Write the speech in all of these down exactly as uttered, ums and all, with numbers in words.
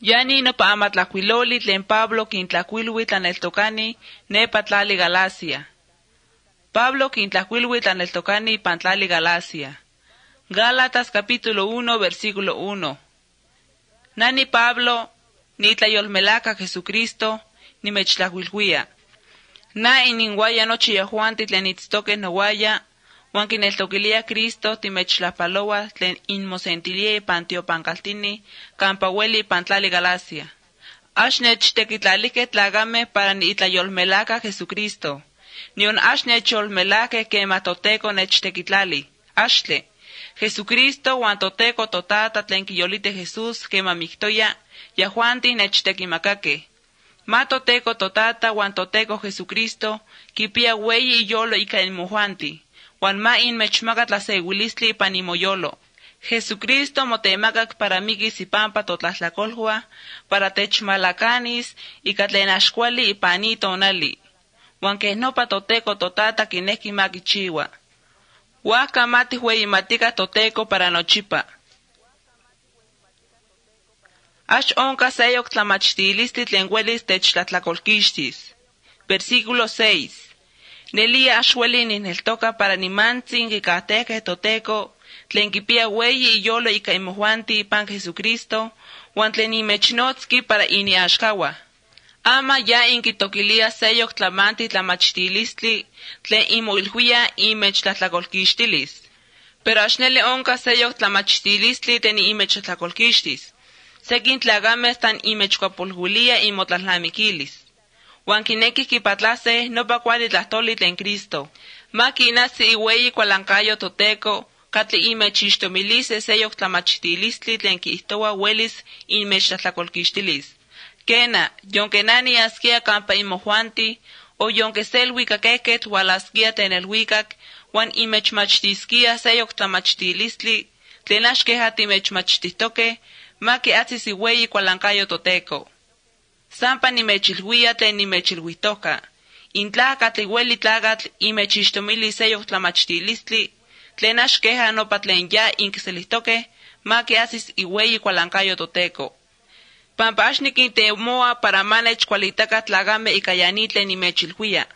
Yani nopaama tlacuiloli tlen Pablo quintlacuilui tlaneltocani nepa tlali Galacia. Pablo quintlacuilui tlaneltocani pantlali Galacia. Gálatas capítulo uno versículo uno. Nani Pablo ni tlayolmelaca Jesucristo ni mechtlauilhuia. Na ininguaya noche Yahuan titlen itztoque noguaya, huan quineltoquilia Cristo timechlapaloa tlen inmosentilia pantiopancaltini, campahueli pantlali Galacia. Ashnech tequitlalique tlagame para ni itlayolmelaca Jesucristo, ni un ashnecholmelaque quematoteco nechtequitlali. Ashle, Jesucristo huan toteco totata tlen quillolite Jesús quemamictoya, Yahuanti nechtequimacaque. Matoteco totata huan toteco Jesucristo, quipia hueyi y yolo y caenmojuanti. Juan ma in mechmagat la seguilistli panimoyolo. Jesucristo motemagat para migis y pampa totlaslacolhua, para techmalacanis y catlenascuali y panitonali. Juan que no patoteco totata quinequi maquichiwa. Huaca mati hueyimatica toteco para nochipa. Ash onca seyoc tlamachtilistli tlenguelis techtlatlacolquistis. Versículo seis. Nelia ashwelin en el toca para ni mantzin que cateque toteco, tlenquipia hueyi y yolo y caimojuanti pan Jesucristo, huantlen y mechnotski para ini ashkawa. Ama ya inquitoquilia seyoc tlamanti tlamachtilistli, tlen imoilhuia y mechtlatlacolquistilis. Pero ashnele onca seyoc tlamachtilistli ten imechatlacolquistis. Sequin tlagames tan imechcuapulhulia y motlaslamiquilis. Huan quinequis quipatlase no pa cuali tlahtoli tlen Cristo. Ma quinasi iueyi cualancayo toteco, catli imechixtomilise seyoc tlamachtilistli tlen quihtoa huelis inmechtatlacolquixtilis. Quena, yonquenani asquia campa imojuanti, o yonqueselui caquequet hualasquia tenelhuicac, huan imechmachtisquia seyoc tlamachtilistli, tlen axquejati mechmachtihtoque, ma que atzis iueyi cualancayo toteco. Sampa ni mechilhuia tlen ni mechilhuitoca. Intlacatl iueli tlacatl imechixtomili seyoc tlamachtilistli, tlen axqueja nopa tlen ya inquiselihtoque, ma que asis iueyi cualancayo toteco. Pampa axniquin temoa para manech cualitaca tlagame icayani tlen ni mechilhuia.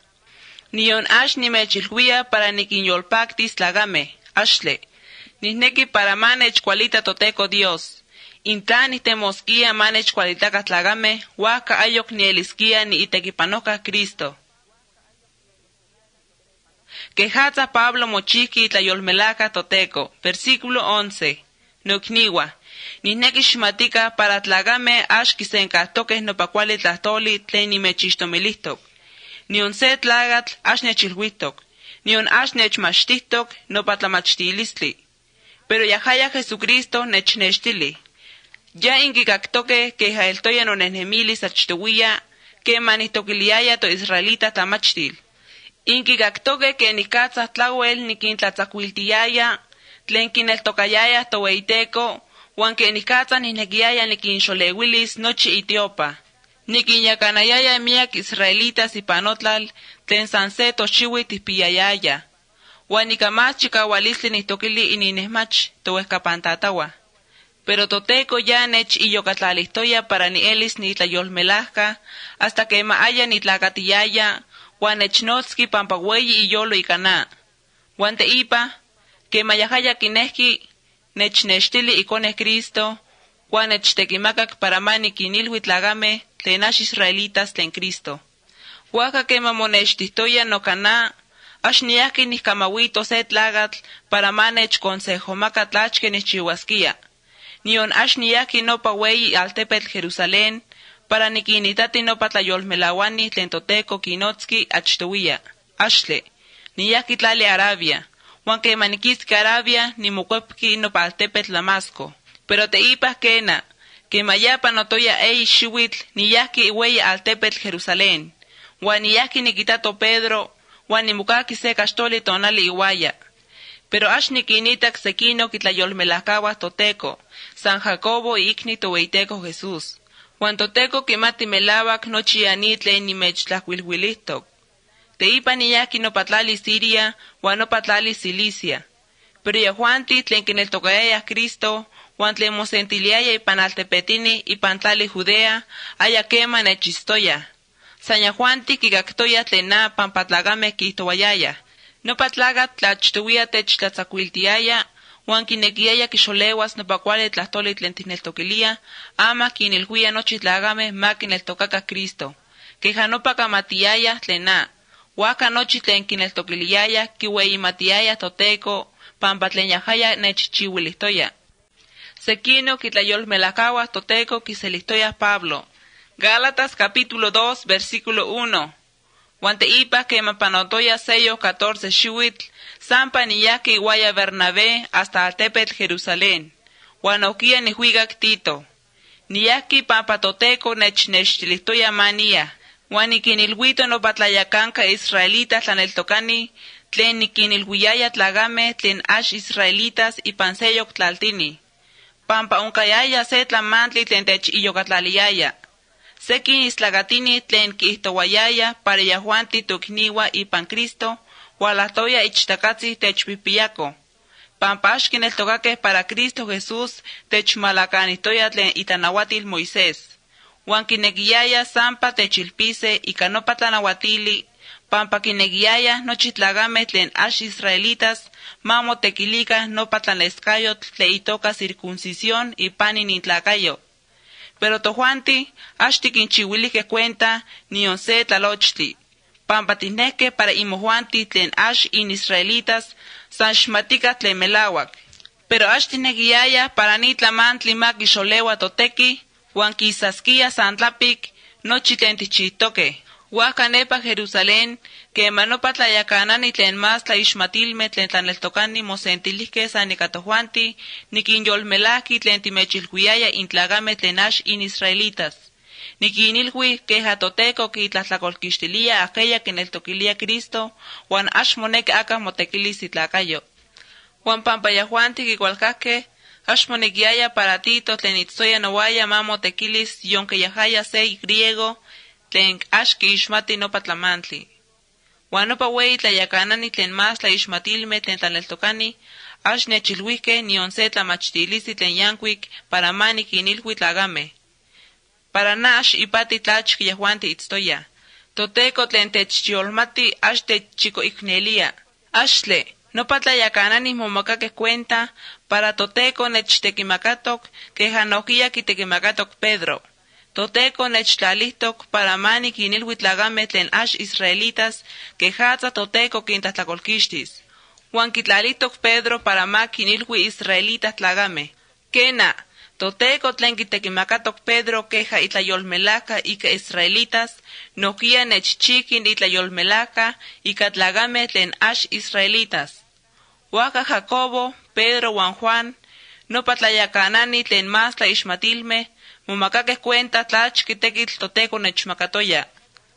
Nion ax ni mechilhuia para niquinyolpactis tlagame, axle. Nisnequi para manech cualita toteco Dios. Intlanis temosquia manech cualitaca tlagame, huaca ayoc ni elisquia ni itequipanoca Cristo. Quejatza Pablo mochiqui y tlayolmelaca toteco. Versículo once. Nocniwa. Nisnequixmatica para tlagame axquisencastoques nopacuali tlahtoli tlen nimechixtomilistoc. Nion se tlagatl axnechilhuistoc. Nion axnechmachtistoc nopatlamachtilistli. Pero yahaya Jesucristo nechnextili. Ya inquicactoque que jaeltoya no nenemilis achtuguilla, que manistoquiliaya to israelita tamachtil. Inquicactoque que nicatzas tlahuel niquintlatzacuiltiaya, tlen quineltocayaya to weiteco, huan que nicatzas nisnequiaya niquinxolehuilis nochi itiopa. Niquinyacanayaya miac israelitas y panotlal, tlen sanse tochiwi tispiyayaya. Huan nicamás chicawalisli nistoquili y ninesmach to escapantatawa. Pero toteco ya nech y yocatlalihtoya para ni elis ni tlayolmelajca, hasta que maaya ni tlacatillaya, huan echnotski pampahueyi y yolo y caná. Huan te ipa, que mayajaya quinesqui, nechnextili icones Cristo, huan echtequimacac para mani quinilhui tlagame, tlenash israelitas tlen Cristo. Huaca que mamonextistoya no caná, ashniaki niscamahuito se tlagatl para manech consejomaca tlachque nichihuasquia. Nion ashniyaki nopa weyi altepetl Jerusalén, para nikinitati nopa tlayolmelawani tlen toteco kinotski achtuia. Ashle, niyaki tlali Arabia, huan que manikiski Arabia nimukwepki nopa altepetl Damasco. Pero te ipas kena, que mayapa notoya ei xiwitl niyaki weyi altepetl Jerusalén, huan niyaki nikitato Pedro, huan nimukaki se kastoli tonali iwaya. Pero ashnikinita ksekino kitlayolmelakawas toteco, San Jacobo ignito weiteco Jesús. Huan toteco quemati melabak nochi anitle ni mechtlahuilhuilistoc. Te ipa niyaki no patlali Siria, huan no patlali Cilicia. Pero yahuanti tlen quineltocayayas Cristo, Guantlemos entiliaya y panaltepetini y pantali judea, ayaquema nechistoya. Sañahuanti kigactoya tlena panpatlagame quihtoayaya. No patlaga tlachtuia techtlatzacuiltiaya, huan quinequiaya quixoleuas no pacuale tlastoli tlentineltoquilia, ama quinelhuia nochitlagame ma quineltocaca Cristo. Quejanopa camatiaya tlena. Huaca nochi tlen quineltoquiliaya, quiueimatiaya toteco, pampatleñajaya nechichihuilistoya. Sequino quitlayolmelacahuas toteco quiselistoya Pablo. Gálatas capítulo dos, versículo uno. Guanteipa quemapanotoya sello catorce xuitl, sampaniyaki guaya Bernabé hasta Altepetl Jerusalén. Guanoquia nihuigac Tito. Niyaki pampatoteco nechnextilistoya manía. Guaniquinilhuito no patlayacanca israelitas tlaneltocani, tlen niquinilhuiyaya tlagame tlen ash israelitas y panseyoc tlaltini. Pampa uncayaya se tlamantli tlen techiyocatlaliyaya. Sequin islagatini tlen quihtoguayaya pareyahuanti tucniwa y pan Cristo, hualahtoya ichtacatzi techpipiyaco. Pampash quineltocaque para Cristo Jesús techmalacanistoya tlen itanahuatil Moisés. Huanquineguiaya zampa techilpise y canopa tanahuatili, pampaquineguiaya nochitlagame tlen ash israelitas, mamo tequilica no patlanescayo tleitoca circuncisión y paninintlacayo. Pero tojuanti, ashtiquinchihuili que cuenta, ni once tlalochtli. Pampatineque para imojuanti tlen ash in israelitas, sanchmatica tlen melawak. Pero ashtineguiaya para nitlamantli maquixolewa totequi, huanquisasquia santlapic, nochi tlen tichitoque. Huacanepa Jerusalén, que manopa tlayacanani tlen mas tlaixmatilme tlen tlaneltocani mosentilisque sanecatojuanti, niquinyolmelaqui tlen timechilhuiaya intlagame tlen ash in israelitas. Niquinilhui quejatoteco quitlatlacolquixtilia aquella queneltoquilia Cristo, huan ashmonec acas motequilis itlacayo. Huan pampayahuanti quicualcaque, ashmonequiaya para Tito tlen itzoya noaya mamo tequilis yonqueyahaya se griego, tlen ashki ishmati no patlamantli. Huanopa wei tlayacanani tlen mas tlaixmatilme tlen tlaneltocani, ash nechilhuique ni once tlamachtilisi tlen yancuic para mani quinilhui tlagame. Para nash ipati tlachquiyahuanti itztoya. Toteco tlen techchiolmati ash techchicoicnelia. Ashle, no patlayacanani momocaque cuenta, para toteco nechtequimacatoc, quejanoquia quitequimacatoc Pedro. Toteco nechlalistoc para mani quinilhuitlagame tlen ash israelitas, quejatza toteco quintatlacolquistis. Huan quitlalistoc Pedro para ma quinilhui israelitas tlagame. Quena, toteco tlen quitequimacatoc Pedro queja itlayolmelaca ica israelitas, noquia nechchiquin itlayolmelaca ica tlagame tlen ash israelitas. Huaca Jacobo, Pedro huan Juan, no patlayacanani tlen mas tlaixmatilme, momacaque cuenta tlachquitequitl toteco nechmacatoya.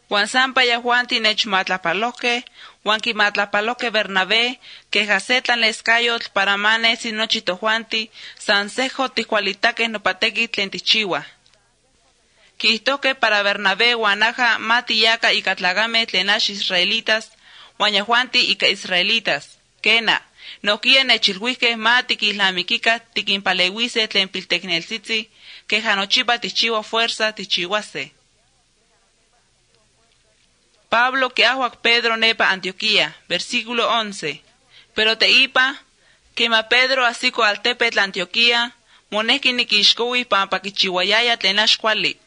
Huan sampayahuanti nechmatlapaloque, huan quimatlapaloque Bernabé, quejacetlanlescayotl para mane sinochitohuanti, sansejo ticualitaque nopatequi tlen tichiua. Quihtoque para Bernabé huanaja matiyaca ica tlagame tlen ash israelitas, huanyahuanti ica israelitas. Quena, noquia nechilhuique ma tiquislamiquica tiquimpaleuise tlen piltecnelsitzi, quejanochipa tichiua fuerza tichihuase. Pablo queahuac Pedro nepa Antioquía, versículo once. Pero teipa, quema Pedro asico altepetl Antioquía, monehki niquixcoui pampa quichihuayaya tlen axcuali.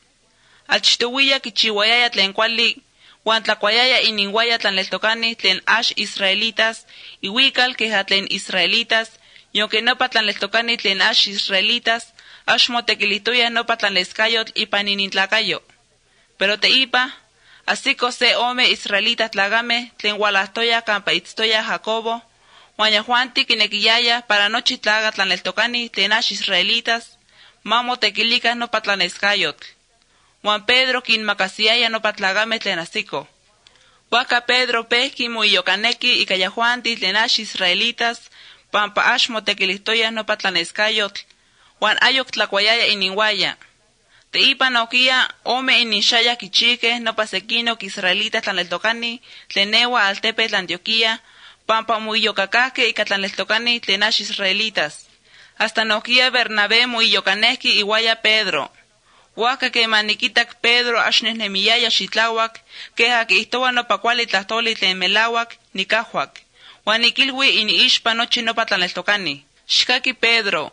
Achtuhuilla quichihuayaya tlen cuali, huan tlacuayaya ininguaya tlaneltocani tlen ash israelitas, ihuical queja tlen israelitas, yonquenopa tlaneltocani tlen ash israelitas, ashmotequilitoya no patlanlescayotl y paninintlacayo. Pero teipa, asico se ome israelita tlagame, tlen hualahtoya campaitztoya Jacobo, huanyahuanti quinequiyaya para nochi tlaga tlaneltocani tlen ash israelitas, mamo tequilicas no patlanlescayotl. Juan Pedro quinmacasiaya no patlagame tlen asico. Huaca Pedro pesqui muyocaneki y cayahuanti tlen ash israelitas, pampa ashmotequilistoya no patlanlescayotl, huan ayoc tlacuayaya ininguaya. Teipa noquia, ome ininxaya quichique, no pasequino quisraelitas tlaneltocani, tlenewa altepetl Antioquía, pampa muyocacasque y catlaneltocani tlen ash israelitas. hasta noquia Bernabé muillocanehki iguaya Pedro. Huaca que maniquitac Pedro ashnehnemiaya xitlawak, queja que istowa no pacuali tlastoli tlemelawak, nicahuac. Huaniquilwi in ishpa nochi no patlaneltocani. Xcaqui Pedro,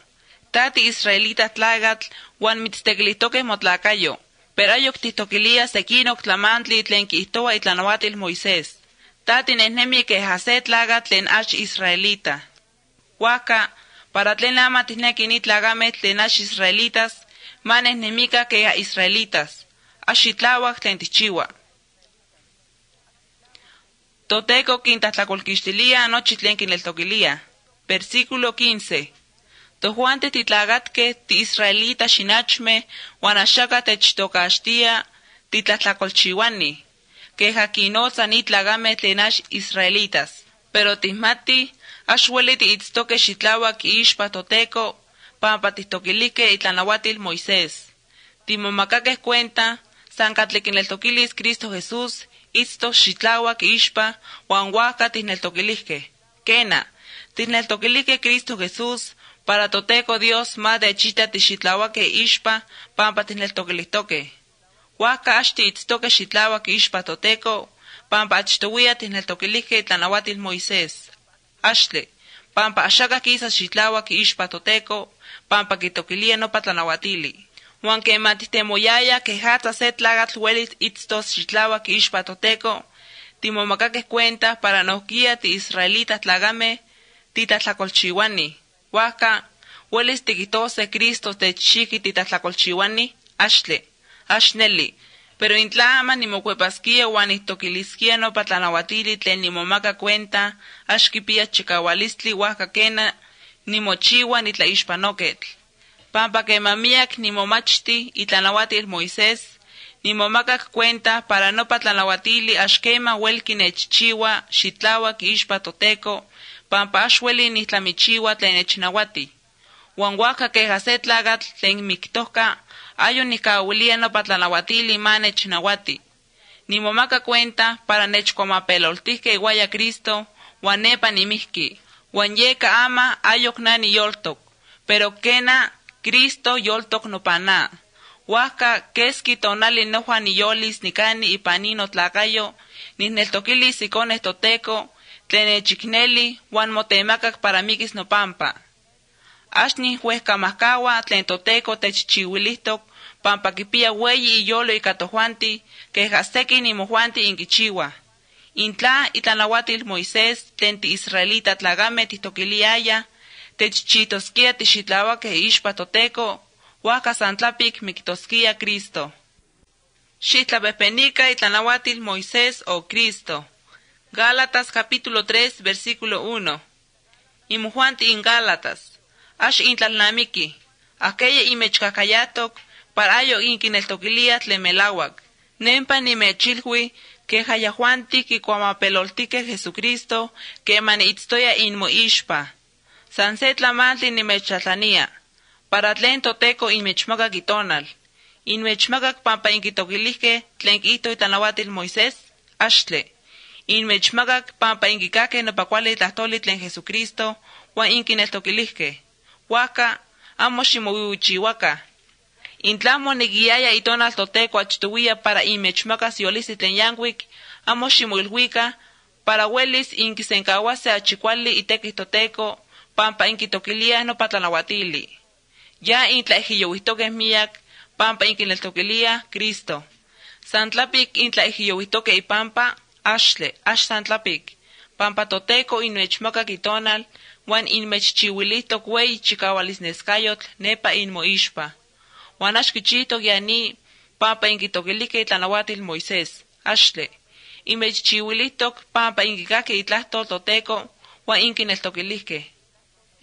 tati israelitas tlagatl, huan mitztequilistoque motlacayo. Perayoc tistoquilia sequinoc tlamantli tlenquistowa y tlanoatil Moisés. Tati nehnemi quejase tlagatl tlen ach israelita. Huaca, para tlen ama tisnequini tlagamet tlen ach israelitas, manes nemica que a israelitas, axitlawak tlentichiwa. Toteco quintas tlacolquistilia anoche tlenquineltoquilia. Versículo quince. Tojuante titlagatque ti israelita xinachme, guanaxaca techtocastia, titlatlacolchiwani, que jaquinoza nitlagame tlenach israelitas. Pero tismati, axueliti itztoque xitlawak ishpa toteco, pampatistoquilique y tlanahuatil Moisés. Timomacaques cuenta, sancatlequineltoquilis Cristo Jesús, isto xitlawak ishpa, huanhuaca tisneltoquilisque. Quena, tisneltoquilisque Cristo Jesús, para toteco Dios más de chita tixitlahuac ishpa, pampatisneltoquilistoque. Huaca ashti itztoque xitlawak ishpa toteco, pampachtohuia tisneltoquilisque y tlanahuatil Moisés. Ashle, pampa axaca quisa xitlawak ishpa toteco, pampa quitoquilia no patlanahuatili. Huan que matistemoyaya que jata se tlagatl huelit itztos xitlawak ishpa toteco, timomacaques cuentas para nosquia ti israelitas tlagame, titatlacolchiwani. Huaca, huelis tiquitose Cristo te chiqui titatlacolchiwani, ashle, ashneli. Pero intlama nimocuepasquia huan istoquilisquia no patlanahuatili tlen nimomaca cuenta, axquipia chicawalistli huaca quena, nimochiwa nitlaixpanoketl. Pampa que mamiac nimomachti itlanahuatil Moisés, nimomacac cuenta para no patlanahuatili axquema huelquinechchiwa xitlawak ishpa toteco, pampa axueli nitlamichiwa tlen echnahuati. Huan huaca quejase tlagatl tlen mictohca, ayo nicahuilia no patlanahuatili man echnahuati. Nimomaca cuenta para nechcomapeloltihque iguaya Cristo, huan nepa nimihqui. Huan yeca ama ayocna ni yoltoc, pero quena Cristo yoltoc no paná. Huaca quesqui tonali no juan ni yolis ni cani y panino tlacayo, ni neltoquilis y con estoteco, tlenechicneli, huan motemacac para miquis no pampa. Ashni huesca mascawa, tlentoteco techchiwilistoc, pampa quipia hueyi y yolo y catojuanti, que jasequi ni mojuanti inquichiwa. Intla itanahuatil Moisés, tenti israelita tlagame tistoquiliaya, techchitosquia tixitlahuaque ishpa toteco, huaca santlapic mictosquia Cristo. Xitlapepenica itanahuatil Moisés o Cristo. Gálatas capítulo tres, versículo uno. Imujuanti in Gálatas, ash intlalnamiki, aquella imechcacayatoc, parayo inquineltoquilia tlemelahuac, nempa nimechilhui, que hayahuantik y cuamapeloltique Jesucristo, que man itztoya inmo ishpa. Sansetlamantli nimechatlanía, para tlen toteco inmechmacac itonal, inmechmacac pampa inquitoquilisque tlenquito itanahuatil Moisés, ashle, inmechmacac pampa inquicaque nopacuali tlastoli tlen Jesucristo, huan inquineltoquilisque, huaca, amo ximohuihuichihuaca. Intlamo neguiaya itonal toteco achtuia para imechmacas yolis itlenyanguic, amo ximuilhuica, para huelis inquisencahuase achicuali itequis toteco, pampa inquitoquilia no patlanahuatili. Ya intlaejiyohuistoques miac, pampa inquineltoquilia, Cristo. Santlapic intlaejiyohuistoque y pampa, ashle, ash santlapic, pampa toteco inmechmacac itonal, huan inmechchihuilistoc huei chicahualisnescayotl, nepa inmoishpa. Huan axquichito guiani, pampa inquitoquilique itlanahuatil Moisés, ashle, imechchihuilistoc pampa inquicaque itlastol toteco, huan inquineltoquilisque.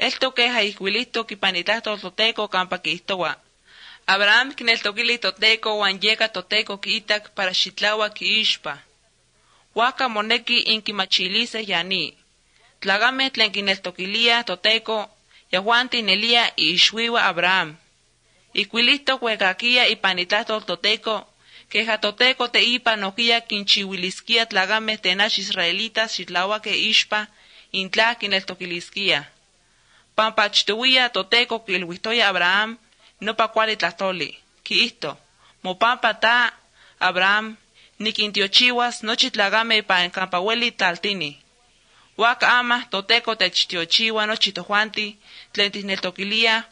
Esto queja isquilistoc ipanitastol toteco campa quistoa. Abraham quineltoquili toteco huan yeca toteco quitac para xitlahuac ishpa. Huaca monequi inquimachilice guiani. Tlagame tlenquineltoquilia toteco, yahuanti nelia y ixhuiwa Abraham. Iquilisto huecaquia y panitato toteco, queja toteco te ipa noquia quinchiwilisquia tlagame tenach israelitas xitlahuaque ishpa, intla quineltoquilisquia. Pampachtuia, Toteco, Quilhuistoya, Abraham, no pacuale tlastoli. Quisto, Mopampa ta, Abraham, Nikintiochiwas, no chitlagame pa encampahueli tlaltini. Huac ama, Toteco, Techtiochiwa, no chitojuanti, Tlentisneltoquilia,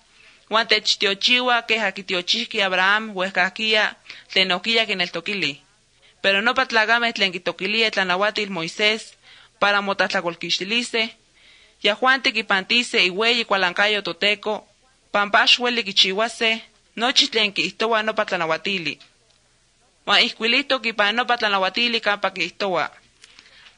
Juan Techtiochiwa, Quejaquitiochiqui, Abraham, Huescaquia, Tlenoquilla, Queneltoquili. Pero no patlagame Tlenquitoquilia, Tlanahuatil, Moisés, para motatlacolquistilice, Yajuante quipantice y huey y cualancayo toteco, pampashuele quichihuase, no chitlenqui istoa no patlanahuatili. Ma isquilito quipan no patlanahuatili campa quistoa.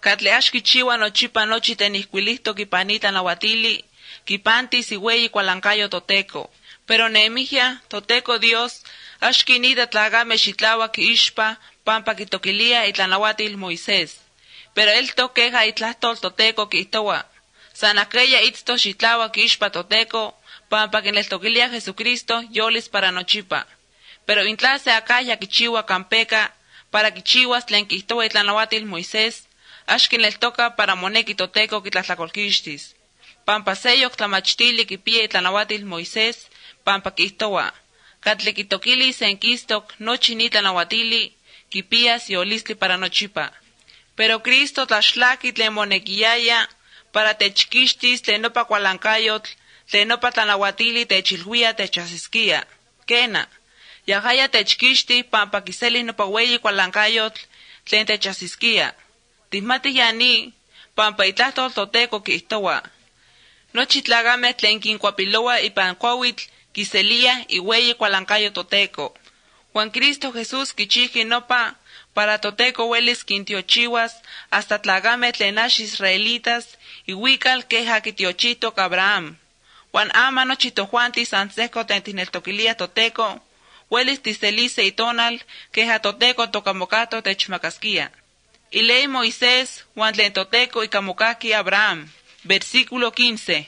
Catleash quichihua no chipa no chiten isquilisto quipanita nahuatili, quipantis y huey y cualancayo toteco. Pero nemija, toteco Dios, ashquinida tlagame chitlaua quishpa, pampa quitoquilia y tlanahuatil Moisés. Pero él toqueja y tlastol toteco quistoa. San aquella itzto xitlaua quixpa toteco, pampa que en el toquilia Jesucristo, yolis para nochipa. Pero intlase acá ya quichihua campeca, para quichihuas tlenquistoa y tlanahuatil Moisés, ashkin el toca para monequi toteco quitlacolquistis. Pampa seyoc tlamachitili quipie y tlanahuatil Moisés, pampa quistoa. Catlequitoquili senquistoc no chini tlanahuatili, quipías yolisli para nochipa. Pero Cristo tlaxlaqui tlemonequiaya, para techquistis, tenopa cualancayotl, tenopa tanahuatili, techilhuia, techasisquia. Quena. Yajaya techquistis, pampa quiselis nopa hueyi cualancayotl, tlen techasisquia. Tismati yani, pampa itlastol toteco quistoa. No chitlagame tlen quincuapiloa y pancuawitl, quiselia y hueyi cualancayo toteco. Juan Cristo Jesús quichiji nopa, para toteco hueles quintiochihuas, hasta tlagame tlenash israelitas, y huical queja quitiochito cabraham. Juan ama no chitojuantis ansesco tentineltoquilia toteco, hueles tiselice y tonal, queja toteco tocamocato techmacasquia. Y ley Moisés, Juan tlentoteco y camocaqui Abraham. Versículo quince.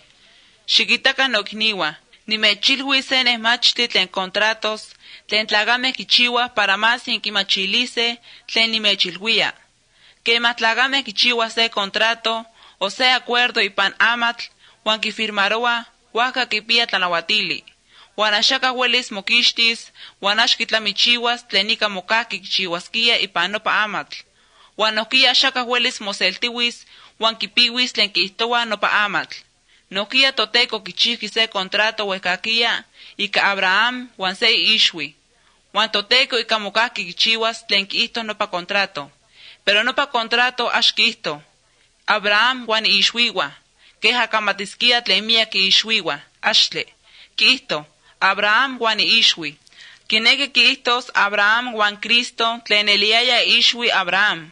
Xiquitaca nocniwa, ni mechilhuisenes machti tlen contratos, tlen tlagame quichihuas para más sin quimachilice, tlen ni mechilhuia. Que más tlagame quichihuas se contrato, o sea acuerdo y pan amatl, huan quifirmaroa, huaca quipia tlanahuatili. Huan axaca huelis moquixtis, huan axquitlamichihuas, tlenica mocaqui quichihuasquia y pan nopa amatl. Huan noquia axaca huelis moseltihuis, huan quipihuis tlen quistoa nopa amatl. Noquia toteco quichiji se contrato huescaquia, y ca Abraham, huan se ishwi. Juan toteco y camocaqui quichihuas tlen quisto no pa contrato. Pero no pa contrato axquisto. Abraham Juan ishwiwa. Queja camatisquia tlemia que ishwiwa. Ashle. Quisto. Abraham Juan ishwi. Quieneque quistos Abraham Juan Cristo tlen eliaya ishwi Abraham.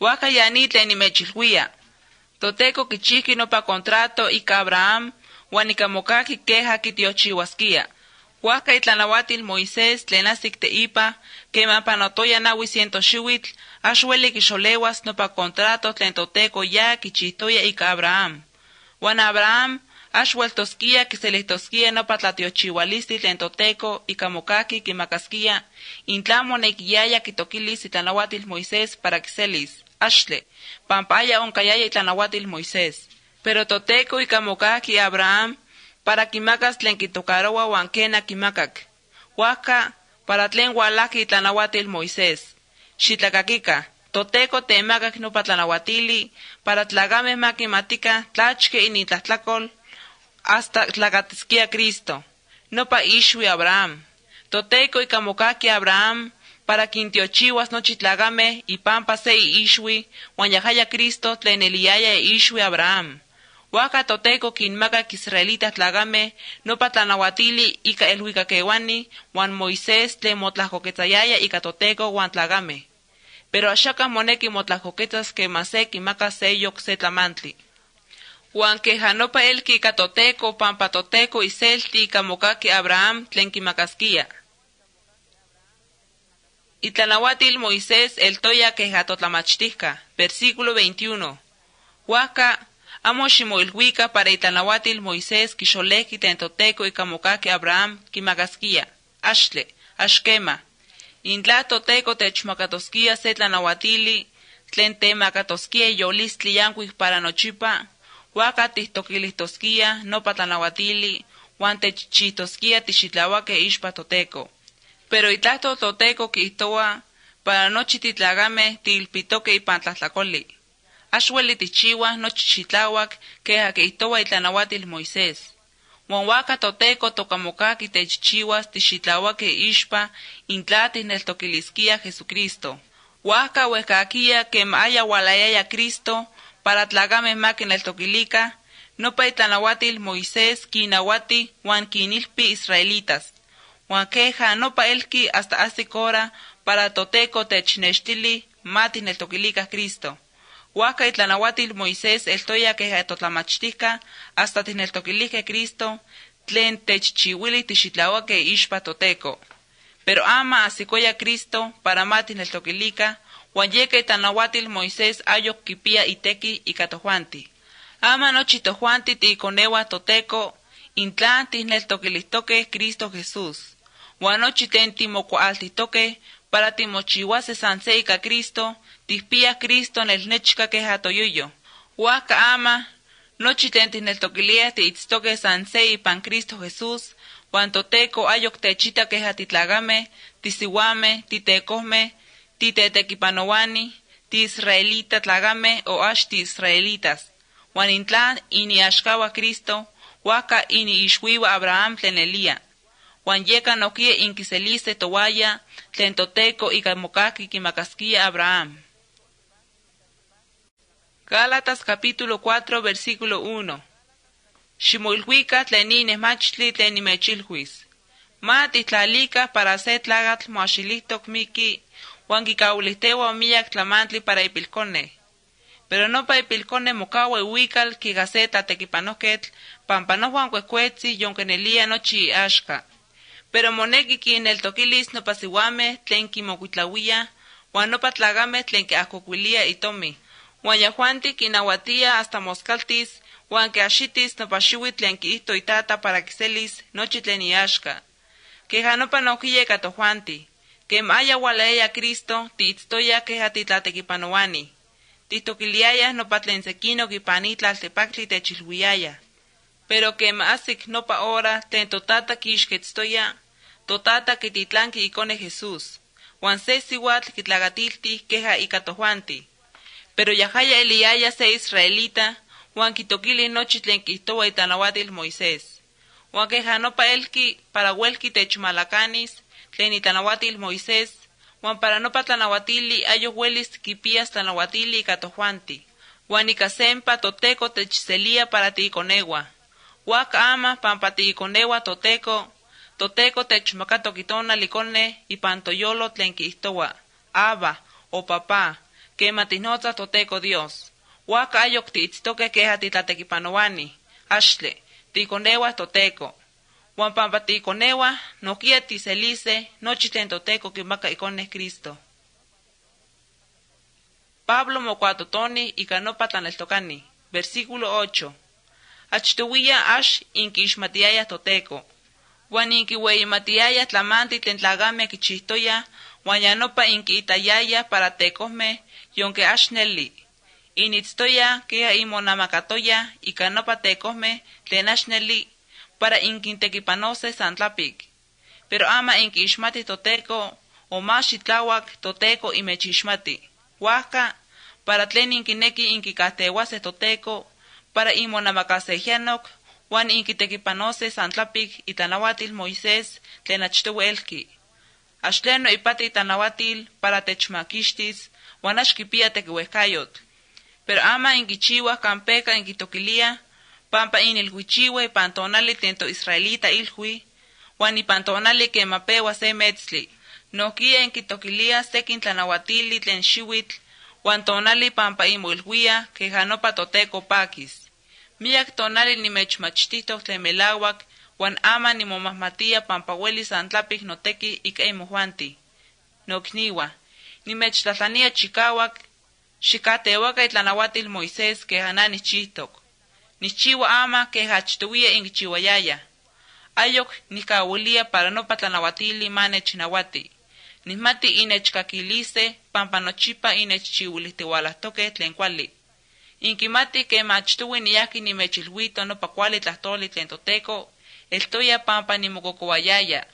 Huaca yani tlen imechilhuia. Toteco quichiqui no pa contrato y ca Abraham Juan icamocaqui queja quitiochihuasquia. Huasca y tlanahuatil Moisés, tlenasik te ipa, quema panotoya nahui ciento shiwitl, ashuele quixolewas no pa contrato tlentoteco ya quichistoya y ca Abraham. Juan Abraham, ashueltosquia quiselistosquia no pa tlatiochihualisti tlentoteco y camocaqui quimacasquia, intlamonequiaya quitoquilis y tlanahuatil Moisés para quiselis, ashle, pampaya oncayaya y tlanahuatil Moisés. Pero toteco y camocaqui Abraham, para quimacas tlen quitocaroa huanquena quimacac. Huaca, para tlen hualaqui y tlanahuatil Moisés. Xitlacaquica, toteco temacac no pa tlanahuatili, para tlagame maquimatica, tlachque y nitlatlacol, hasta tlacatisquia Cristo. No pa ishui Abraham. Toteco y camocaqui Abraham, para quintiochihuas no chitlagame, y pampa se y ishui, huanyajaya Cristo tlen eliaya y ishui Abraham. Huaca toteco quinmacac israelitas tlagame, no pa tlanahuatili ica el huicaquewani, Juan Moisés tle motlajcoquetzayaya ica toteco Juan tlagame. Pero axaca monequi motlajcoquetzas que masé quimaca seyoc se tlamantli. Juan quejanopa elqui ica toteco, pampa toteco y celti ica mocaqui Abraham tlen quimacasquia. Y tlanahuatil Moisés el toya quejatotlamachtisca. Versículo veintiuno. Huaca amo ximoilhuica para itanahuatil Moisés quixolehqui tentoteco y camocaqui Abraham quimagasquia. Ashle, ashquema. Intla toteco techmacatosquia se tlanahuatili, tlen temacatosquia yolistli yanguic para nochipa, Huacatistóquilistosquía, no patanahuatili, guantechichistosquía tichitlahuaque ishpa toteco. Pero itlato toteco quistoa, para no chititlagame tilpitoque y pantlatlacoli. Ashweli tichiwa, no chichitlahuac, queja que istoa itlanahuatil Moisés. Huanhuaca toteco tocamocaqui techichiwas tichitlahuaque ishpa, intlatis neltoquilisquía Jesucristo. Huaca huescaquía que maya hualayaya Cristo, para tlagame ma que en el toquilica, no paitanahuatil Moisés, quinahuati, huan quinilpi israelitas. Huan queja no paelki hasta hace cora, para toteco technechtili, mati en el toquilica Cristo. Huaca itlanahuatil Moisés, el toya queja totlamachtica, hasta tin el toquilique Cristo, tlen techchiwili tichitlahuaque ishpa toteco. Pero ama a sicoya Cristo, para mati en el toquilica, Huanyeca y tanahuatil Moisés ayo kipia iteki y catojuanti. Ama no chitojuanti ti conewa toteco, intlantis nel toquilistoque Cristo Jesús. Huanochiten timocualtitoque, para timochihuase sanseica Cristo, tispia Cristo nel nechca que jatoyuyo. Huaca ama, no chitentis nel toquilia ti itstoque sansei pan Cristo Jesús, huantoteco ayo techita que jatitlagame, tisihuame, titecosme, ti tetequipanowani, ti israelita tlagame o ashti israelitas. Huanintlan ini ashkawa Cristo, huaca ini ishwiwa Abraham tlen Elía. Huanyeka nokie inkiselice towaya, tlen toteco y kamokaki kimakaskia Abraham. Gálatas capítulo cuatro versículo uno. Ximoilhuica tlenines machtli tlenimechilhuis. Ma titlalica para se tlagatl moaxilistoc miki, Juan Kikaulistewa omiyak tlamantli para ipilcone. Pero no para ipilcone mocawa ihuical, kigaceta tequipanosquetl, pampanojuan cuescuetzi, yonkenelía nochi ashka. Pero monekiki en el toquilis no pasihuame, tlenki mocuitlahuía, Juan no patlagame, tlenki ascocuilía y tomi. Juan yahuanti kinahuatía hasta moscaltis, Juan que ashitis no pashiwi tlenki isto itata para quiselis, nochi tleni ashka. Quejanopa nojille catojuanti. Que maya waleya Cristo, tistoya queja titlatequipanoani. Tistoquiliayas no patlensequino quipanitlas tepacli techilhuiaya. Pero que maasic no pa ora, ten totata quixquetstoya, totata quititlanqui icone Jesús. Huancesihuatl quitlagatilti queja icatojuanti. Pero yajaya eliaya se israelita, huan quitoquili nochitlenquistoa itanahuatil Moisés. Huan queja no pa elqui, para huelqui techmalacanis, tlenitanahuatil Moisés, huan para no patlanahuatili ayo huelis kipias tanahuatili catojuanti, huan icasempa toteco techselía para tiiconegua, huac ama pampa tiiconewa toteco, toteco techmacatoquitona licone y pantoyolo tlenquistoa, aba o papá, que matinota toteco Dios, huac ayoc tiitztoque queja titlatequipanoani, ashle, tiiconewa toteco. Juan pampati conewa, no quieti selice, no chitentoteco que maca icones Cristo. Pablo mocuatotoni y canopatan el tocani. Versículo ocho. Achtuwia ash inquishmatiaya toteco. Juan inquiweyimatiaya tlamanti tentlagame quichistoya, guayanopa inquiitayaya para tecosme, yonque ashneli. Initztoya, quea imonamacatoya, y canopa tecosme, tlenashneli. Para inquintequipanose santlapic. Pero ama inquishmati toteco, o más chitlawak toteco y mechishmati. Huasca, para tlen inquineki inquicastehuase toteco, para imonamacasejianoc, huan inquitequipanose santlapic y tanahuatil Moisés tlenachtuelki. Ashleno y pati tanahuatil para techmaquistis, huan ashkipia tequihuescayot. Pero ama inquichihuas campeca inquitoquilia, pampa in el huichiwe pantonale tento israelita ilhui, huan y pantonale que mapewa se metzli, no kia en quitoquilia sequin tlanahuatili tlen xiwitl, huan tonali pampa in muilhuia que janopa toteco paquis. Miak tonali ni mechmachtito tlen melawak, huan ama ni momasmatia pampa hueli santlapic noteki ik eimuhuanti. No kniwa, ni mechtlatlania chikawak, xikatewaka y tlanahuatil Moisés que janani chistoc. Nichiwa ama que hachtuia ingichiwayaya. Ayok nikawulia para no patlanahuatili mane chinahuati. Nismati inechkakilice, pampanochipa inechchiwulistewalastoque tlencuali. Inkimati que machtuwi ni yaki ni mechilhuito no pacuali tlastoli tlentoteco, estoya pampa ni mococoayaya.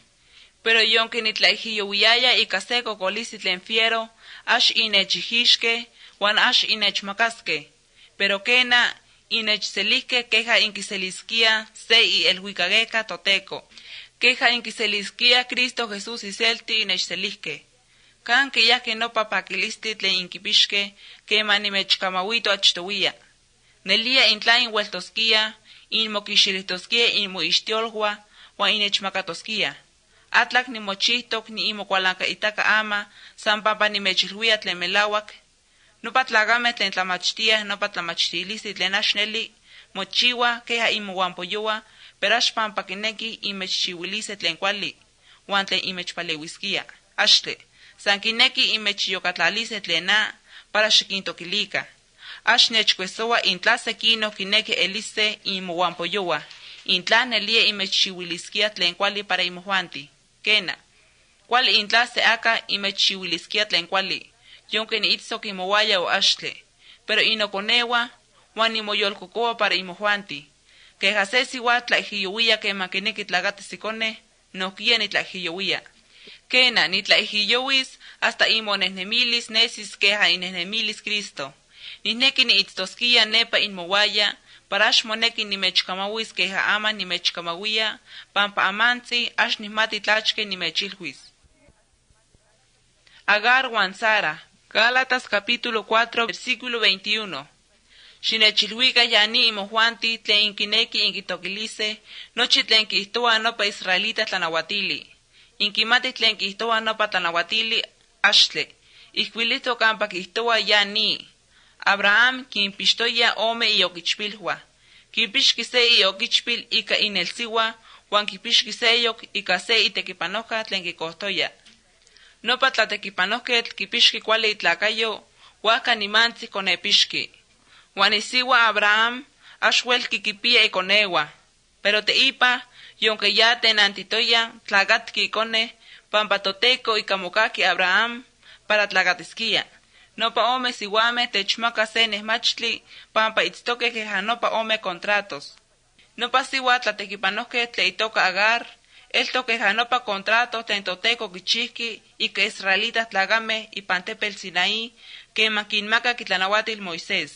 Pero yonki ni tlaijiyowiyaya y caseco colisi tlenfiero, ash inechijixque, wan ash inechmacaske. Pero kena inechselisque queja inquiselisquia, se y el huicageca toteco. Queja inquiselisquia Cristo Jesús y celti inechselisque. Kan que ya que no papaquilisti tlen inquipixque, que manimechcamauito achtoía. Nelia intlain hueltosquía, inmoquixilistosquía inmoixtiolhua, o inechmacatosquía. Atlac ni mochistoc ni imocualanca itaca ama, san papa nimechilhuía tlen melauac. No patlagame tlen tlamachtia, no patlamachtilistli tlen axneli, mochiwa, queja imoguampoyoa, perax pampaquineki imechchiwilise tlen cuali, huan tlen imechpaleuisquía. Axtle. Sankineki imechiyocatlalise tlena para xiquintokilica. Axnechcuesoa intlasequino kineki elise imohuampoyoa. Intlanelie imechiwilisquia tlen cuali para imohuanti. Kena. Cual intlase aca imechiwilisquia tlen cuali. Yonken itzoc imohuaya o axtle. Pero inoconewa, huan imoyolcocoa para imohuanti. Que jasesiwa tlajiyohuia que maquineki tlagatesicone, no quien tlajiyohuia. Kena nitlaijiyowis hasta imonesnemilis nesis queja inesnemilis Cristo. Nisneki ni itztosquia nepa inmowaya, parax moneki nimechkamawis queja ama nimechkamawia, pampa amantzi ax nismati tlachke nimechilhuis. Agar wan Sara, Gálatas capítulo cuatro versículo veintiuno. Xinechilhuika yani imohuanti tlen inkineki inkitokilise, nochi tlen kistoa nopa israelitas tlanahuatili. Inkimati tlen kistoa nopa tanahuatili axtle, ijkuilisto kampa kistoa ya ni. Abraham kinpixtoya ome y okichpilhua, kinpixkise y okichpil ika inelsiwa, huan kinpixkiseyok ika se itekipanohka tlen kikohtoya. Nopa tlatekipanohke tlkipixki kuali itlakayo, huaska nimantzi konepixki. Huan isiwa Abraham axuel kikipia ikonewa, pero te ipa, yonke ya tenantitoya, tlagatki ikone, pampatoteco y kamokaki Abraham, para tlagatisquia. Nopa ome siwame techmaka senes machtli, pampa itztoque janopa ome contratos. Nopa siwa tlatekipanohke tleitoka agar, elto que janopa contratos tentoteco kichihki, y que israelitas tlagame y pantepel Sinaí, que maquinmaka kitlanahuatil Moisés.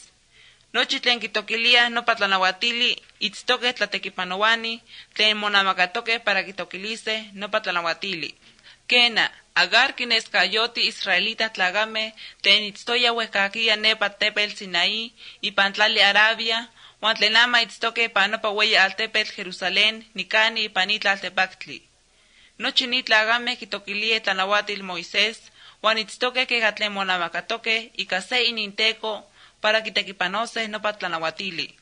Nochi tlen kitokilia nopa tlanahuatili, itztoque tlatekipanowani, tlen monamakatoque para kitokilise nopa tlanahuatili. Kena, agar kineskayoti israelita tlagame, tlen itztoya huescaquia nepa tepel Sinaí, y pantlali Arabia, huan tlenama itztoque panopa hueya altepel Jerusalén, nikani y panitla altepactli. Nochi nitlagame kitokilie tlanahuatil Moisés, huan itztoque kegatlen monamakatoque, y kase ininteco, para que te quipanoses no patlanahuatili.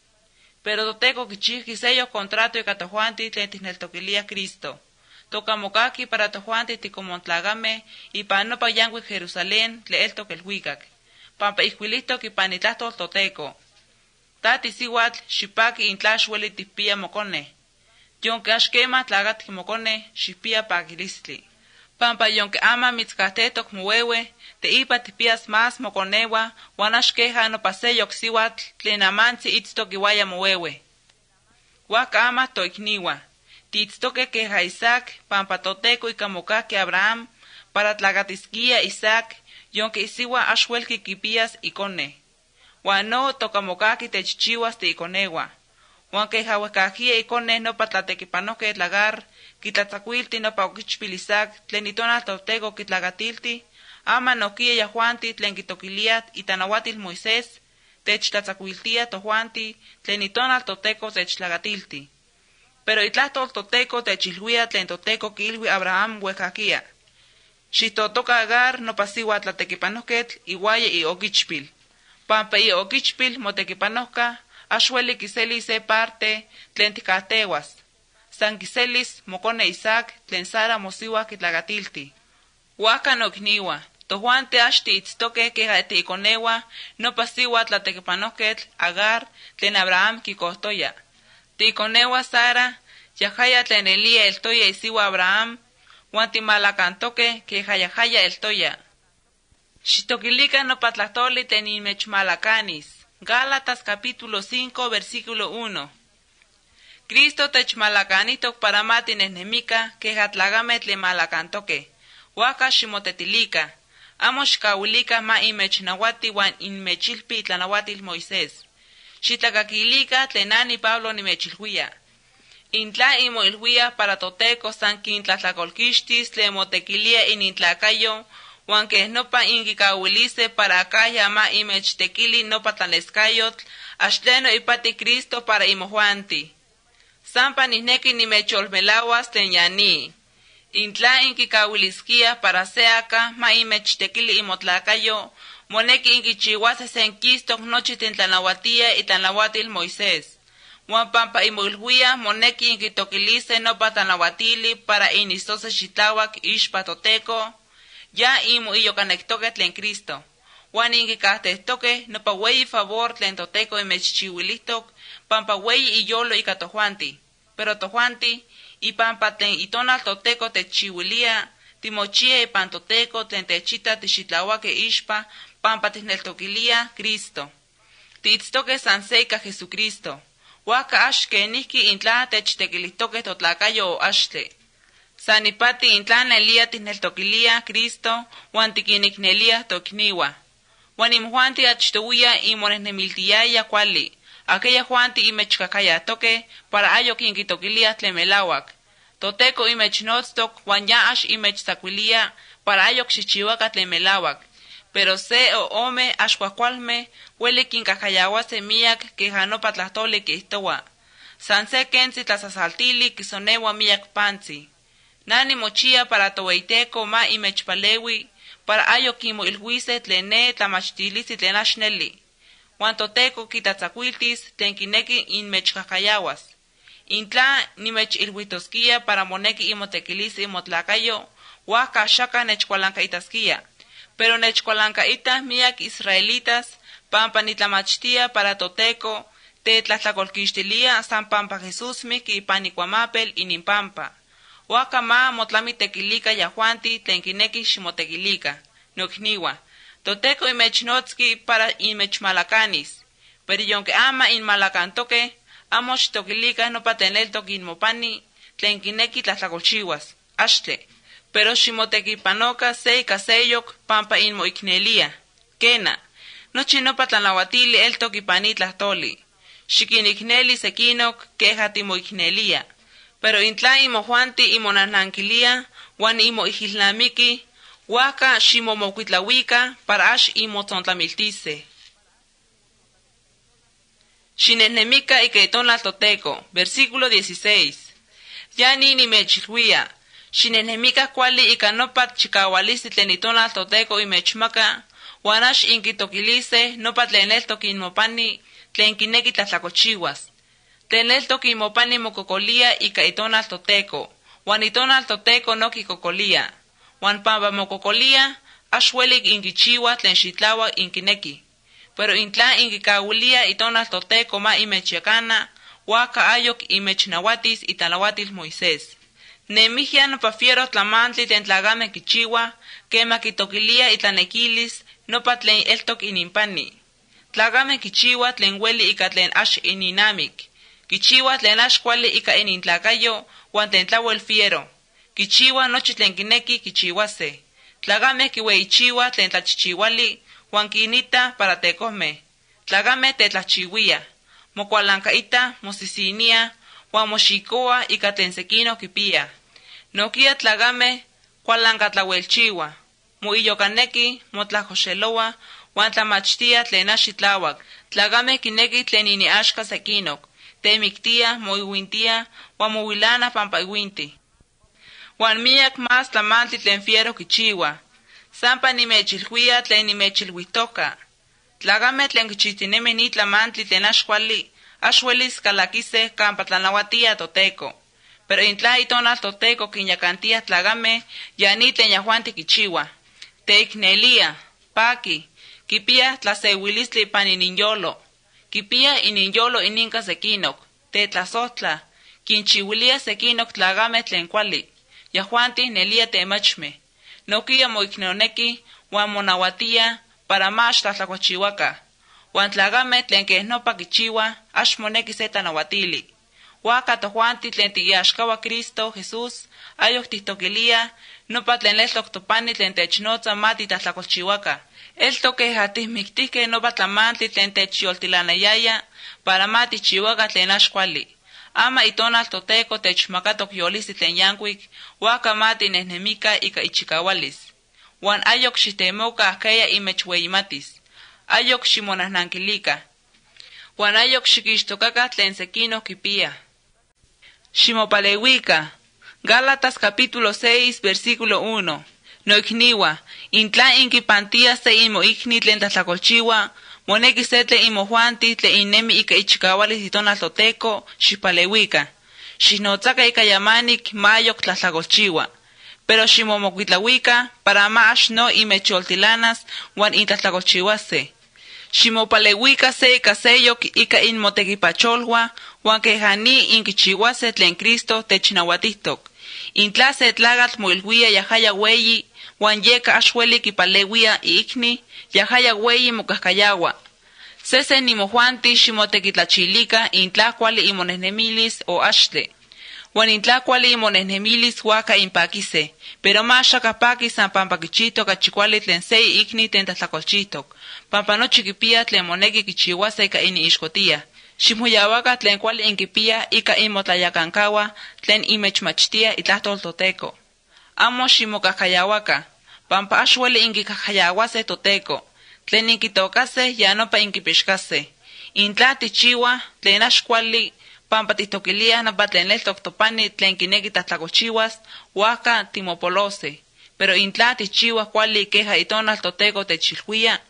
Pero toteco quichijquiseyo contrato y catojuanti tlentisneltoquilia Cristo. Tocamocaqui para tojuanti ticomontlagame y pan no payangui Jerusalén tleeltoquelhuicac. Pampa isquilisto quipanitlastos toteco. Tati siwatl xipaqui intlaxueli tispia mocone. Yonque axquema tlagatqui mocone xipia paquilistli. Pampa yonque ama mitzcastetoc muewe, te ipa tipias más moconewa, guanash queja no paseyo xiwatl, tlenamanzi itztoquiwaya muewe. Guac ama toicniwa, titztoque queja Isaac, pampa toteco y camocaque Abraham, para tlagatisquia Isaac, yonque isiwa axuelqui kipias icone. Guano tocamocaque techchiwas te iconewa. Guan queja huescajía icone no patlatequipanoque tlagar, quitlatzacuilti no pauquichpil Isaac, tlenitona toteco quitlagatilti, ama noquia yahuanti tlen kitokilia itanahuatil Moisés, techtlatzacuiltia tohuanti, tlenitona toteco techtlagatilti. Pero itlastol toteco techilhuia tlen toteco kilhui Abraham huescaquia. Xitotoca agar no pasiwa tlatequipanohquetl iguaya y oquichpil. Pampa y oquichpil motequipanohca, axueli quiselis se parte tlen ticatehuas. San quiselis mocone Isaac tlen Sara mosiwa quitlagatilti. Huaca nocniwa, tohuante axti itztoque queja eti iconewa, no pasiwa tlatequipanohquetl agar tlen Abraham quicohtoya. Ticonewa Sara, yajaya tlen Elia el toya isiwa Abraham, guantimalacantoque queja yajaya el toya. Xitoquilica no patlastoli tlen inmechmalacanis, Gálatas capítulo cinco, versículo uno. Cristo techmalacani toc paramatin enemica, que hatlagamet le malacantoque. Huaca shimotetilica. Amos kaulica ma imechnawati wan inmechilpi tlanawatil Moisés. Xitlacakilica tlenani Pablo nimechilhuia. Intla imoilhuia para toteco san quintlatlacolquistis le motequilia inintlacayo, huan que nopa ingikahuilice para acá llama imechtequili nopa tlalescayot, astleno ipati Cristo para imohuanti. Sampa nisneki nimecholmelawas tlen yani. Intla inkikahuilisquia para seaca ma imechtequili imotlacayo, moneki inkichihuase senquistoc nochi tintlanahuatia y tanahuatil Moisés. Juan pampa imoilhuia moneki inkitoquilice nopa tanahuatili para inistose xitlahuac ixpatoteco, ya imo iyocanectoque tlen Cristo. Juan inkicahtettoque nopa weyi favor tlen toteco imechchihuilistoc, pampa weyi iyolo ica tohuanti. Pero tohuanti, y pampa tlen itonal toteco techchihuilia, timochie ipan toteco tlen techita tixitlahuaque ixpa, pampa tisneltoquilia Cristo. Titztoque san seica Jesucristo. Huaca axque nihki intla techtequilistoque totlacayo o axtle. Sanipati intla nelia tisneltoquilia Cristo, huan tiquinicnelia tocniwa. Huan imhuanti achtuya imonesnemiltiaya cuali. Aquella juanti imechcacayatoque para ayo quinquitoquilia tlemelahuac. Toteco imechnotstoc huan ya ash imechzacuilia para ayo xichihuaca tlemelahuac. Pero se o ome axcuacualme huele quincacayahuase miac que janopa tlahtole que istoa. San se kensi tlasasaltili quisonewa miac panzi. Nani mochia para toeiteco ma imechpalewi para ayo quimoilhuise tlene tlamachtilisi tlenachneli. Juan toteco quitatzacuiltis tlen quinequi inmechcacayahuas. Intla nimechilhuitosquia para moneki imotequilisi imotlacayo, huaca axaca nechcualancaitasquia. Pero nechcualancaitas miac israelitas, pampa nitlamachtia para toteco, te tlahtlacolquixtilia san pampa Jesús miqui panicuamapel inimpampa. Huaca ma motlamitequilica yahuanti tlen quinequi ximotequilica. Nocniwa. Toteco imechnotski para imechmalacanis. Pero yonque ama inmalacantoque, amo xitoquilica no patenel toquinmopani, tlen quinequi tlahtlacolchihuas. Axtle. Pero ximotequipanoca seica seyoc pampa inmoicnelia. Quena. Nochi no patlanahuatili el toquipani tlahtoli. Xiquinicneli sequinoc quejatimoicnelia. Pero intla imohuanti imonananquilia, huan imoijilnamiqui, huaca ximomocuitlahuica para ax imotzontlamiltice. Xinenemica iqueitonal toteco. Versículo dieciséis. Ya ni nimechilhuia. Xinenemica cuali ica nopa chicahualisi tlen itonal toteco imechmaca, huan ax inquitoquilice nopa tlenel toquinmopani, tlen quinequi tlahtlacolchihuas. Tlenel toquinmopani mococolia ica itonal toteco, huan itonal toteco noquicocolia. Juan pamba mococolia, axuelik inquichiwa tlen xitlahuac inquinequi. Pero intla inquicahuilia itonal toteco ma imechiacana, huaca ayoc imechnahuatis y tanahuatil Moisés. Nemihia nopa fiero tlamantli tlen tlagame quichiwa, quema quitoquilia y tlanequilis, nopa tlen eltoc inimpani. Tlagame quichiwa tlen hueli ica tlen ax ininamic. Quichiwa tlen ax cuali ica inintlacayo, huan tlen tlahuel fiero. Quichiwa nochi tlen quinequi quichihuase. Tlagame quiweichiwa tlen tlachichihuali, huan quinita para tecosme. Tlagame tetlachihuia. Mocualancaita, mosisinia, huan moxicoa ica tlen sequino quipia. Noquia tlagame cualancatlahuelchiwa. Moillocanequi, motlajoxeloa, huan tlamachtia tlen axitlahuac. Tlagame quinequi tlen iniaxca sequinoc. Temictia, moihuintia, huan mohuilana pampaihuinti. Juan miak mas tlamantli tlen fiero quichiwa. Sampa nimechilhuia tlen nimechilhuitoca. Tlagame tlen quichihtinemi ni tlamantli tlen axuali, axuelis calaquise campa tlanahuatia toteco. Pero intla itonal toteco quinyacantia tlagame, ya ni tlen yahuanti quichiwa. Teicnelia, paqui, quipia tlasehuilistli pan ininyolo. Quipia ininyolo ininca sequinoc, te tlazotla, quinchihuilia sequinoc tlagame tlen cuali. Yahuanti nelia temachme. Noquia moicneoneki, huan monahuatia, para más tlahtlacochihuaca. Huan tlagame tlen que esnopa kichiwa, ashmoneki se tanahuatili. Huaca tohuanti tlen tiyaxkawa Cristo, Jesús, ayoc tistoquilia, nopa tlen lesloctopani tlen technotza mati tatlacolchihuaca. El toque jatismictique nopa tlamantli tlen techioltilanayaya, para mati chihuaca tlen ashkuali. Ama itonal toteco techmacatoc yolisi tlen yanguic, huaca mati nesnemica ica ichicahualis. Huan ayoc xitemoca aquella imechweimatis. Ayoc ximonasnankilica. Huan ayoc xiquixtocaca tlen sequino quipía. Ximopalehuica. Gálatas capítulo seis, versículo uno. Noigniwa, intla inquipantia se imo igni tlen tlacolchiwa, monequi se tle imo juanti tle innemi ica ichicahualis itonaltoteco, xipalehuica. Xinotzaca ica yamanic mayoc tlacolchiwa. Pero ximomocuitlahuica, para más no imecholtilanas, huan intlatlacolchihuase. Ximopalehuica se ica seyoc ica inmotequipacholhua, huan que janí inquichihuase tlen Cristo technahuatistoc. Intlase tlagatl muilhuia yahaya hueyi, huan yeca axueli quipalehuia igni, yahaya hueyi mocascayawa. Sese nimojuanti ximotequitlachilica intlacuali imonesnemilis o axtle. Huan intlacuali imonesnemilis huaca impaquise, pero más xacapaqui san pampaquichito cachicuali tlen sei igni tlen tlacolchistoc. Pampanochiquipia tlen monequi quichihuase ica ini ixcotia. Ximhuyahuaca tlen cuali inquipia ica imotlayacancaua tlen imechmachtia itlahtoltoteco. Amo ximocascayahuaca, pampa axueli inquicascayahuase toteco, tlen inquitocase yanopa inquipixcase. Intla tichiwa tlen axcuali, pampa tistoquilia napa tlen lestoctopani tlen quinequi tlacolchiuas huaca timopolose, pero intla tichiwa cuali queja itonal toteco techilhuia.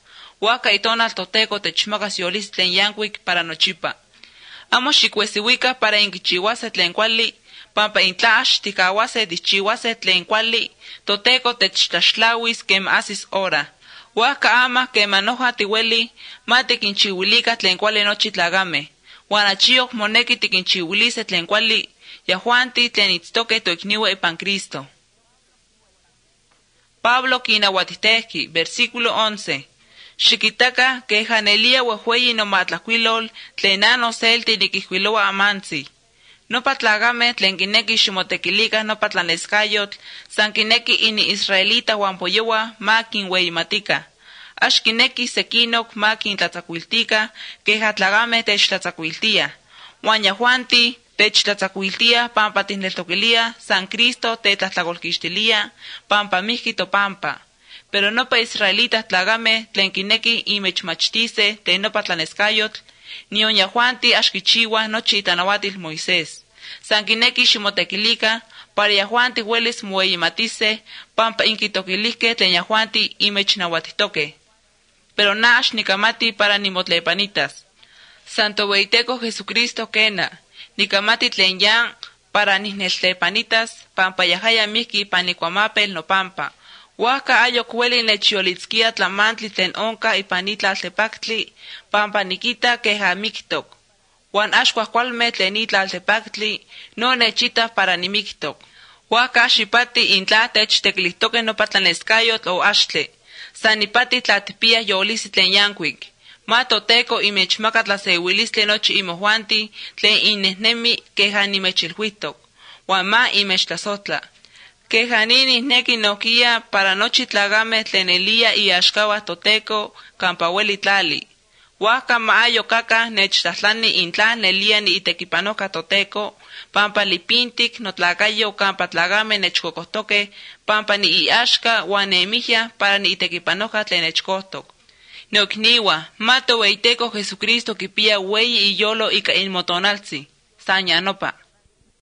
Huaca itonal toteco techmacas yolis tlen yanguic para nochipa. Amo xicuesihuica para inquichihuase tlen cuali, pampa intla ax ticahuase tichihuase tlen cuali, toteco techtaxtlauis quem asis hora. Huaca ama quem anoja tihueli, mate quinchihuilica tlen cuali nochi tlagame. Huanachioc monequi tiquinchihuilise tlen cuali, yahuanti tlen itztoque toicniue ipan Cristo. Pablo quinahuatistehqui, versículo once. Xiquitaca que janelia huehueyi no matlacuilol tlen ano celti niquihcuiloa amanzi. No patlagame tlen quinequi ximotequilica no patlanescayotl, san quinequi ini israelita huampoyoa ma quinhueimatica. Ax quinequi sequinoc ma quintlatzacuiltica, que jatlagame techtlatzacuiltia. Huan yahuanti techtlatzacuiltia pampa tineltoquilia, san Cristo tetlahtlacolquixtilia, pampa mihquito pampa. Pero no pa israelitas tlagame tlen quinequi imechmachtise tlen nopa tlanescayotl, ni on yahuanti axquichiua nochi itanahuatil Moisés. San quinequi ximotequilica, para yahuanti huelis mueyimatise, pampa inquitoquilisque tlen yahuanti imechnahuatistoque. Pero na axnicamati para nimotlepanitas. Santo Beiteco Jesucristo quena, nicamati tlen yan para nisneltlepanitas, pampa yahaya mihqui panicuamapel no pampa. Huaca ayoc hueli nechiolitzquia tlamantli tlen onca ipanitlaltepactli, pampa niquita quejamictoc. Huan axcuahcualme tlen itlaltepactli, no nechita para nimictoc. Huaca xipati intla techteclihtoque nopa tlanescayotl o axtle, san nipati tlatipia yolisi tlen yancuic. Ma toteco imechmaca tlasehuilis tlen nochi imohuanti, tlen innecnemi quejanimechilhuistoc, huan ma imechtlasotla. Que janini neki noquia para nochi tlagame tlenelia y axcawa toteco campahueli tlali. Huaca maayo caca nechtatlani intla nelia ni itequipanoca toteco, pampa lipintic no tlagayo campa tlagame nechcocostoque, pampa ni i axca guanemija para ni itequipanoca tlenechcostoc. Nocniwa, mato veiteco Jesucristo quipia huey y yolo ica inmotonalzi, sañanopa.